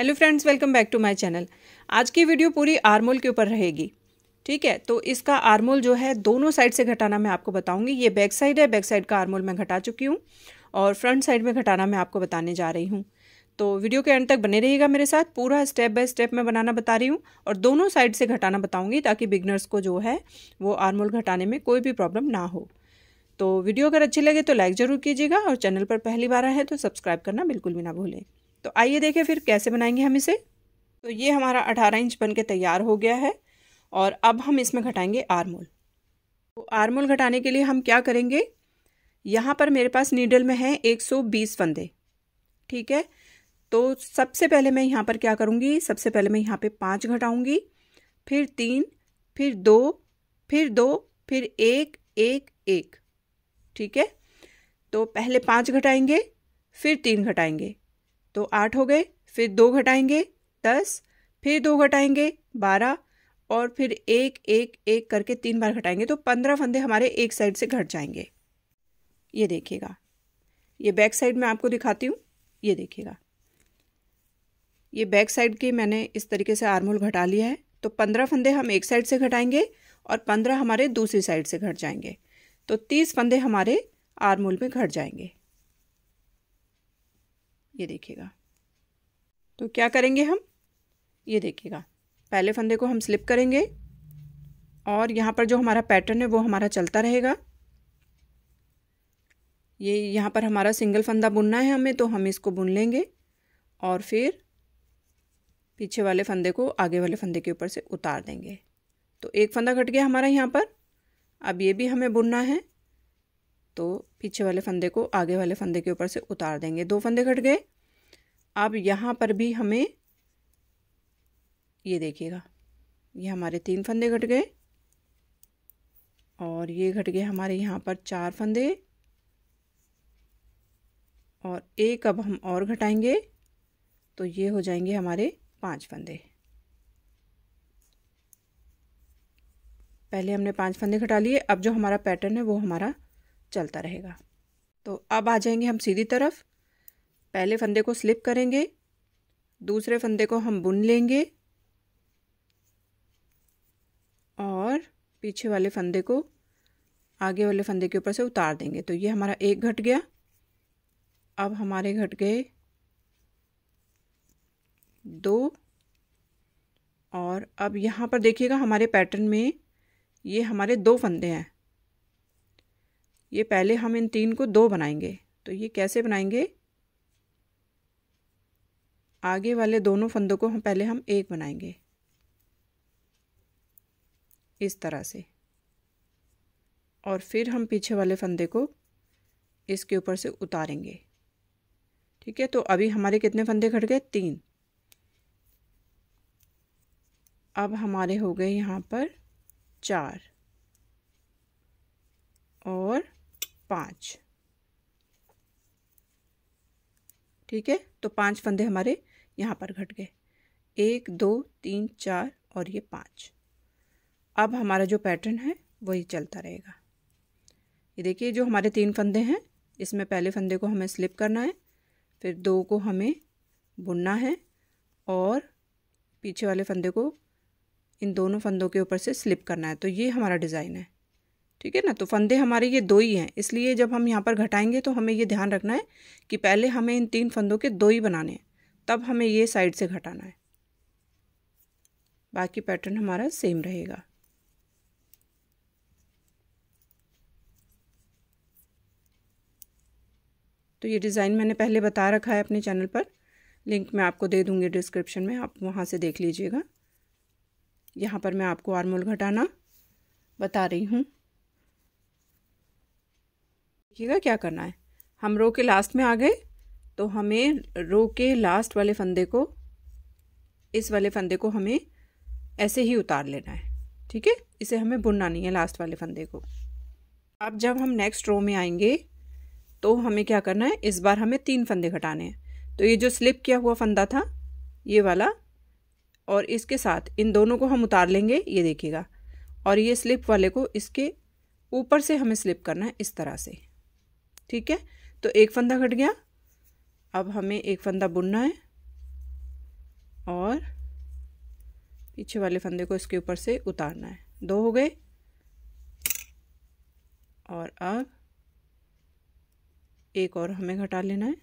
Hello friends, welcome back to my channel. आज की video पूरी आर्मोल के ऊपर रहेगी, ठीक है। तो इसका आर्मोल जो है दोनों साइड से घटाना मैं आपको बताऊंगी। ये बैक साइड है, बैक साइड का आर्मोल मैं घटा चुकी हूँ और फ्रंट साइड में घटाना मैं आपको बताने जा रही हूँ। तो वीडियो के एंड तक बने रहिएगा मेरे साथ, पूरा स्टेप बाय स्टेप मैं बनाना बता रही हूँ और दोनों साइड से घटाना बताऊँगी ताकि बिगनर्स को जो है वो आर्मोल घटाने में कोई भी प्रॉब्लम ना हो। तो वीडियो अगर अच्छी लगे तो लाइक ज़रूर कीजिएगा और चैनल पर पहली बार आए हैं तो सब्सक्राइब करना बिल्कुल भी ना भूलें। तो आइए देखें फिर कैसे बनाएंगे हम इसे। तो ये हमारा 18 इंच बन के तैयार हो गया है और अब हम इसमें घटाएंगे आर्मोल। तो आर्मोल घटाने के लिए हम क्या करेंगे, यहाँ पर मेरे पास नीडल में है 120 फंदे, ठीक है। तो सबसे पहले मैं यहाँ पर क्या करूँगी, सबसे पहले मैं यहाँ पे 5 घटाऊँगी, फिर 3, फिर 2, फिर 1, 1, 1, ठीक है। तो पहले 5 घटाएंगे, फिर 3 घटाएंगे तो 8 हो गए, फिर 2 घटाएंगे 10, फिर 2 घटाएंगे 12 और फिर 1, 1, 1 करके 3 बार घटाएंगे तो 15 फंदे हमारे एक साइड से घट जाएंगे। ये देखिएगा, ये बैक साइड में आपको दिखाती हूँ। ये देखिएगा, ये बैक साइड के मैंने इस तरीके से आर्मोल घटा लिया है। तो 15 फंदे हम एक साइड से घटाएंगे और 15 हमारे दूसरी साइड से घट जाएंगे तो 30 फंदे हमारे आर्मोल में घट जाएंगे। ये देखिएगा, तो क्या करेंगे हम, ये देखिएगा, पहले फंदे को हम स्लिप करेंगे और यहाँ पर जो हमारा पैटर्न है वो हमारा चलता रहेगा। ये यहाँ पर हमारा सिंगल फंदा बुनना है हमें, तो हम इसको बुन लेंगे और फिर पीछे वाले फंदे को आगे वाले फंदे के ऊपर से उतार देंगे। तो एक फंदा घट गया हमारा यहाँ पर। अब ये भी हमें बुनना है तो पीछे वाले फंदे को आगे वाले फंदे के ऊपर से उतार देंगे। 2 फंदे घट गए। अब यहाँ पर भी हमें, ये देखिएगा, ये हमारे 3 फंदे घट गए और ये घट गए हमारे यहाँ पर 4 फंदे और 1 अब हम और घटाएंगे तो ये हो जाएंगे हमारे 5 फंदे। पहले हमने 5 फंदे घटा लिए। अब जो हमारा पैटर्न है वो हमारा चलता रहेगा। तो अब आ जाएंगे हम सीधी तरफ। पहले फंदे को स्लिप करेंगे, दूसरे फंदे को हम बुन लेंगे और पीछे वाले फंदे को आगे वाले फंदे के ऊपर से उतार देंगे। तो ये हमारा 1 घट गया। अब हमारे घट गए 2 और अब यहाँ पर देखिएगा हमारे पैटर्न में ये हमारे 2 फंदे हैं। ये पहले हम इन 3 को 2 बनाएंगे। तो ये कैसे बनाएंगे, आगे वाले दोनों फंदों को हम पहले 1 बनाएंगे इस तरह से और फिर हम पीछे वाले फंदे को इसके ऊपर से उतारेंगे, ठीक है। तो अभी हमारे कितने फंदे घट गए, 3। अब हमारे हो गए यहाँ पर 4 और 5, ठीक है। तो 5 फंदे हमारे यहाँ पर घट गए, 1, 2, 3, 4 और ये 5। अब हमारा जो पैटर्न है वही चलता रहेगा। ये देखिए, जो हमारे 3 फंदे हैं इसमें पहले फंदे को हमें स्लिप करना है, फिर 2 को हमें बुनना है और पीछे वाले फंदे को इन दोनों फंदों के ऊपर से स्लिप करना है। तो ये हमारा डिज़ाइन है, ठीक है ना। तो फंदे हमारे ये 2 ही हैं, इसलिए जब हम यहाँ पर घटाएंगे तो हमें ये ध्यान रखना है कि पहले हमें इन 3 फंदों के 2 ही बनाने हैं, तब हमें ये साइड से घटाना है, बाकी पैटर्न हमारा सेम रहेगा। तो ये डिज़ाइन मैंने पहले बता रखा है अपने चैनल पर, लिंक मैं आपको दे दूँगी डिस्क्रिप्शन में, आप वहाँ से देख लीजिएगा। यहाँ पर मैं आपको आर्मोल घटाना बता रही हूँ। देखिएगा क्या करना है, हम रो के लास्ट में आ गए तो हमें रो के लास्ट वाले फंदे को, इस वाले फंदे को हमें ऐसे ही उतार लेना है, ठीक है। इसे हमें बुनना नहीं है लास्ट वाले फंदे को। अब जब हम नेक्स्ट रो में आएंगे तो हमें क्या करना है, इस बार हमें 3 फंदे घटाने हैं। तो ये जो स्लिप किया हुआ फंदा था ये वाला और इसके साथ इन दोनों को हम उतार लेंगे, ये देखिएगा, और ये स्लिप वाले को इसके ऊपर से हमें स्लिप करना है इस तरह से, ठीक है। तो 1 फंदा घट गया। अब हमें 1 फंदा बुनना है पीछे वाले फंदे को इसके ऊपर से उतारना है। दो हो गए। और अब एक और हमें घटा लेना है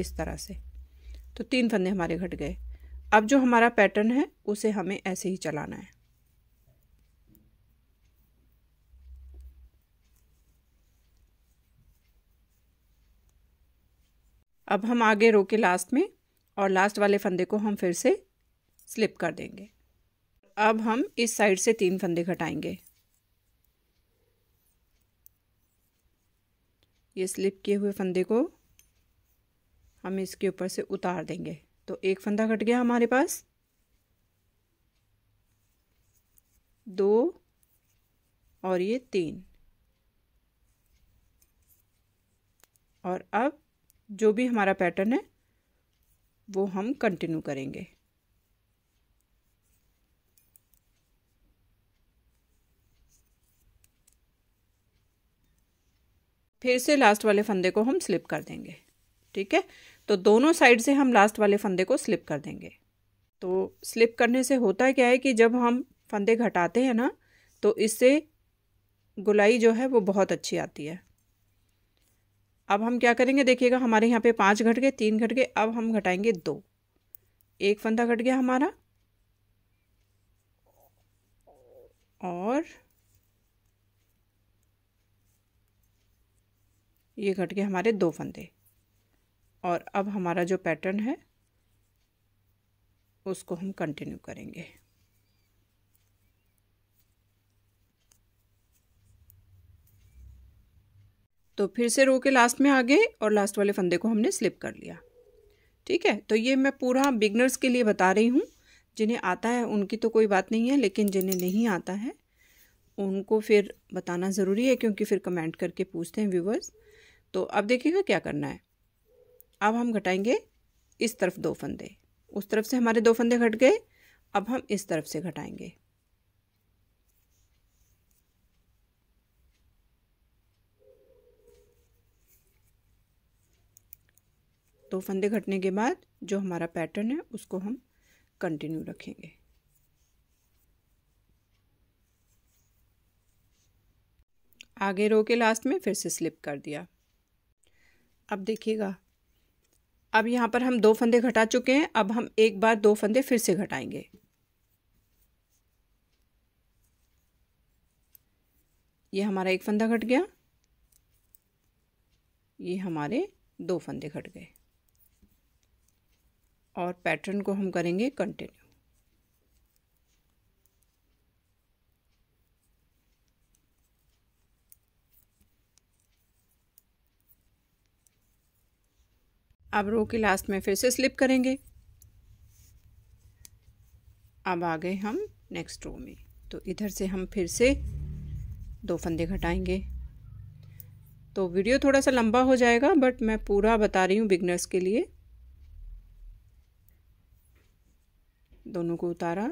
इस तरह से। तो तीन फंदे हमारे घट गए। अब जो हमारा पैटर्न है उसे हमें ऐसे ही चलाना है। अब हम आगे रो के लास्ट में और लास्ट वाले फंदे को हम फिर से स्लिप कर देंगे। अब हम इस साइड से तीन फंदे घटाएंगे। ये स्लिप किए हुए फंदे को हम इसके ऊपर से उतार देंगे। तो एक फंदा घट गया हमारे पास। दो और ये तीन। और अब जो भी हमारा पैटर्न है वो हम कंटिन्यू करेंगे। फिर से लास्ट वाले फंदे को हम स्लिप कर देंगे। ठीक है। तो दोनों साइड से हम लास्ट वाले फंदे को स्लिप कर देंगे। तो स्लिप करने से होता क्या है कि जब हम फंदे घटाते हैं ना तो इससे गुलाई जो है वो बहुत अच्छी आती है। अब हम क्या करेंगे, देखिएगा हमारे यहाँ पे पांच घट गए, तीन घट गए, अब हम घटाएंगे दो। एक फंदा घट गया हमारा। और ये घट गए हमारे दो फंदे। और अब हमारा जो पैटर्न है उसको हम कंटिन्यू करेंगे। तो फिर से रो के लास्ट में आ गए और लास्ट वाले फंदे को हमने स्लिप कर लिया। ठीक है। तो ये मैं पूरा बिगनर्स के लिए बता रही हूँ। जिन्हें आता है उनकी तो कोई बात नहीं है, लेकिन जिन्हें नहीं आता है उनको फिर बताना ज़रूरी है, क्योंकि फिर कमेंट करके पूछते हैं व्यूवर्स। तो अब देखिएगा क्या करना है। अब हम घटाएंगे इस तरफ दो फंदे। उस तरफ से हमारे दो फंदे घट गए। अब हम इस तरफ से घटाएंगे। दो फंदे घटने के बाद जो हमारा पैटर्न है उसको हम कंटिन्यू रखेंगे। आगे रो के लास्ट में फिर से स्लिप कर दिया। अब देखिएगा, अब यहाँ पर हम दो फंदे घटा चुके हैं। अब हम एक बार दो फंदे फिर से घटाएंगे। ये हमारा एक फंदा घट गया, ये हमारे दो फंदे घट गए। और पैटर्न को हम करेंगे कंटिन्यू। अब रो के लास्ट में फिर से स्लिप करेंगे। अब आ गए हम नेक्स्ट रो में। तो इधर से हम फिर से दो फंदे घटाएंगे। तो वीडियो थोड़ा सा लंबा हो जाएगा, बट मैं पूरा बता रही हूँ बिगनर्स के लिए। दोनों को उतारा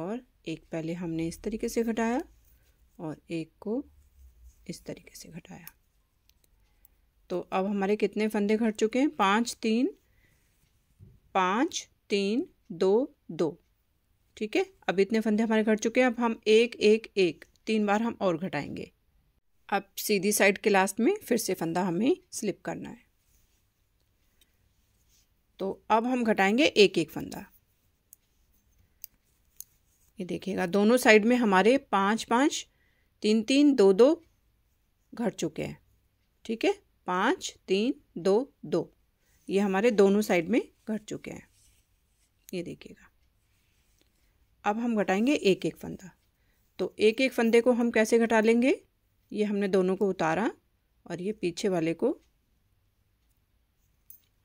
और एक पहले हमने इस तरीके से घटाया और एक को इस तरीके से घटाया। तो अब हमारे कितने फंदे घट चुके हैं? पाँच, तीन, दो, दो। ठीक है। अब इतने फंदे हमारे घट चुके हैं। अब हम एक एक एक तीन बार हम और घटाएंगे। अब सीधी साइड के लास्ट में फिर से फंदा हमें स्लिप करना है। तो अब हम घटाएंगे एक एक फंदा। ये देखिएगा दोनों साइड में हमारे पाँच पाँच, तीन तीन, दो दो घट चुके हैं। ठीक है। पाँच, तीन, दो दो, ये हमारे दोनों साइड में घट चुके हैं। ये देखिएगा। अब हम घटाएंगे एक एक फंदा। तो एक एक फंदे को हम कैसे घटा लेंगे? ये हमने दोनों को उतारा और ये पीछे वाले को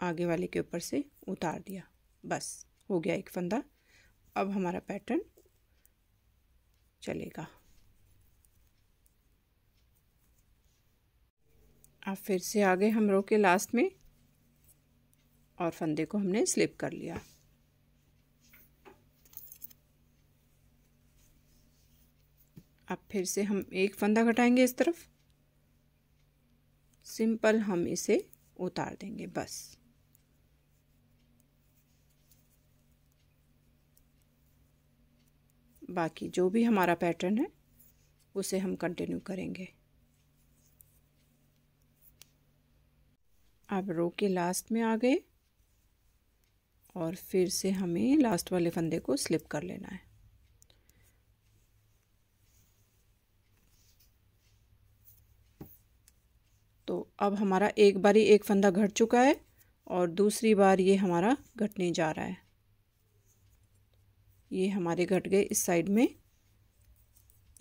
आगे वाले के ऊपर से उतार दिया। बस हो गया एक फंदा। अब हमारा पैटर्न चलेगा। अब फिर से आगे हम रो के लास्ट में और फंदे को हमने स्लिप कर लिया। अब फिर से हम एक फंदा घटाएंगे इस तरफ। सिंपल हम इसे उतार देंगे बस। बाकी जो भी हमारा पैटर्न है उसे हम कंटिन्यू करेंगे। अब रो के लास्ट में आ गए और फिर से हमें लास्ट वाले फंदे को स्लिप कर लेना है। तो अब हमारा एक बारी एक फंदा घट चुका है और दूसरी बार ये हमारा घटने जा रहा है। ये हमारे घट गए इस साइड में,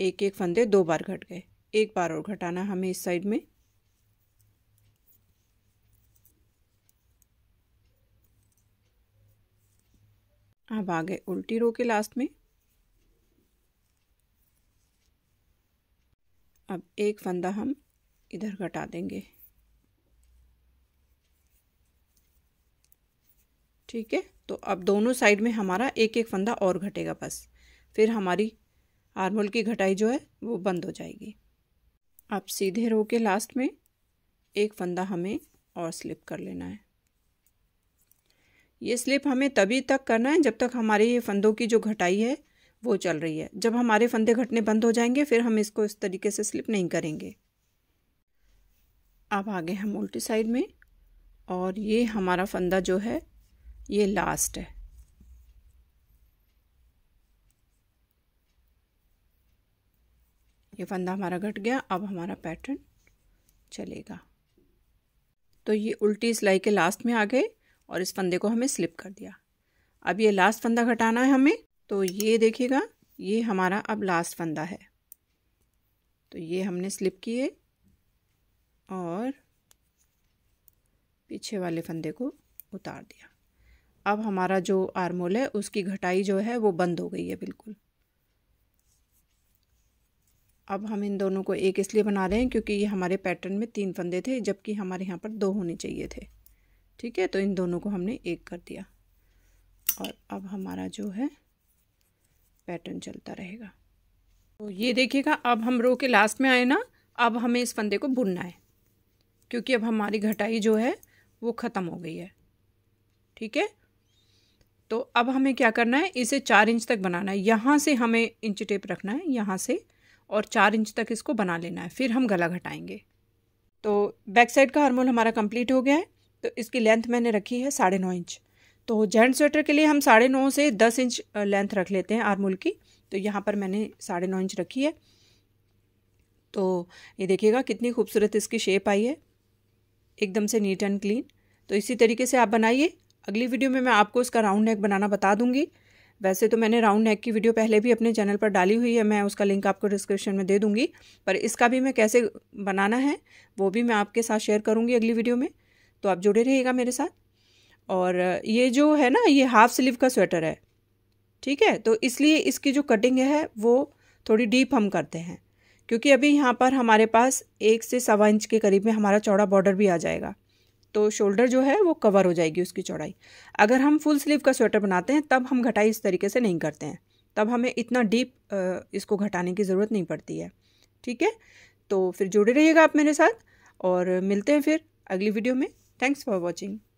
एक एक फंदे दो बार घट गए, एक बार और घटाना हमें इस साइड में। अब आ गए उल्टी रो के लास्ट में। अब एक फंदा हम इधर घटा देंगे, ठीक है। तो अब दोनों साइड में हमारा एक एक फंदा और घटेगा बस, फिर हमारी आर्म होल की घटाई जो है वो बंद हो जाएगी। अब सीधे रो के लास्ट में एक फंदा हमें और स्लिप कर लेना है। ये स्लिप हमें तभी तक करना है जब तक हमारे ये फंदों की जो घटाई है वो चल रही है। जब हमारे फंदे घटने बंद हो जाएंगे फिर हम इसको इस तरीके से स्लिप नहीं करेंगे। अब आगे हम उल्टी साइड में, और ये हमारा फंदा जो है ये लास्ट है। ये फंदा हमारा घट गया, अब हमारा पैटर्न चलेगा। तो ये उल्टी सिलाई के लास्ट में आ गए और इस फंदे को हमें स्लिप कर दिया। अब ये लास्ट फंदा घटाना है हमें, तो ये देखिएगा ये हमारा अब लास्ट फंदा है। तो ये हमने स्लिप किए और पीछे वाले फंदे को उतार दिया। अब हमारा जो आर्म होल है उसकी घटाई जो है वो बंद हो गई है बिल्कुल। अब हम इन दोनों को एक इसलिए बना रहे हैं क्योंकि ये हमारे पैटर्न में 3 फंदे थे जबकि हमारे यहाँ पर 2 होने चाहिए थे, ठीक है। तो इन दोनों को हमने एक कर दिया और अब हमारा जो है पैटर्न चलता रहेगा। तो ये देखिएगा अब हम रो के लास्ट में आए ना, अब हमें इस फंदे को बुनना है क्योंकि अब हमारी घटाई जो है वो ख़त्म हो गई है, ठीक है। तो अब हमें क्या करना है, इसे 4 इंच तक बनाना है। यहाँ से हमें इंच टेप रखना है यहाँ से, और 4 इंच तक इसको बना लेना है, फिर हम गला घटाएंगे। तो बैक साइड का आर्म होल हमारा कंप्लीट हो गया है। तो इसकी लेंथ मैंने रखी है 9.5 इंच। तो जेंट्स स्वेटर के लिए हम 9.5 से 10 इंच लेंथ रख लेते हैं आर्म होल की। तो यहाँ पर मैंने 9.5 इंच रखी है। तो ये देखिएगा कितनी खूबसूरत इसकी शेप आई है, एकदम से नीट एंड क्लीन। तो इसी तरीके से आप बनाइए। अगली वीडियो में मैं आपको इसका राउंड नेक बनाना बता दूंगी। वैसे तो मैंने राउंड नेक की वीडियो पहले भी अपने चैनल पर डाली हुई है, मैं उसका लिंक आपको डिस्क्रिप्शन में दे दूंगी, पर इसका भी मैं कैसे बनाना है वो भी मैं आपके साथ शेयर करूंगी अगली वीडियो में। तो आप जुड़े रहिएगा मेरे साथ। और ये जो है ना ये हाफ स्लीव का स्वेटर है, ठीक है। तो इसलिए इसकी जो कटिंग है वो थोड़ी डीप हम करते हैं क्योंकि अभी यहाँ पर हमारे पास 1 से सवा इंच के करीब में हमारा चौड़ा बॉर्डर भी आ जाएगा, तो शोल्डर जो है वो कवर हो जाएगी उसकी चौड़ाई। अगर हम फुल स्लीव का स्वेटर बनाते हैं तब हम घटाई इस तरीके से नहीं करते हैं, तब हमें इतना डीप इसको घटाने की ज़रूरत नहीं पड़ती है, ठीक है। तो फिर जुड़े रहिएगा आप मेरे साथ और मिलते हैं फिर अगली वीडियो में। Thanks for watching.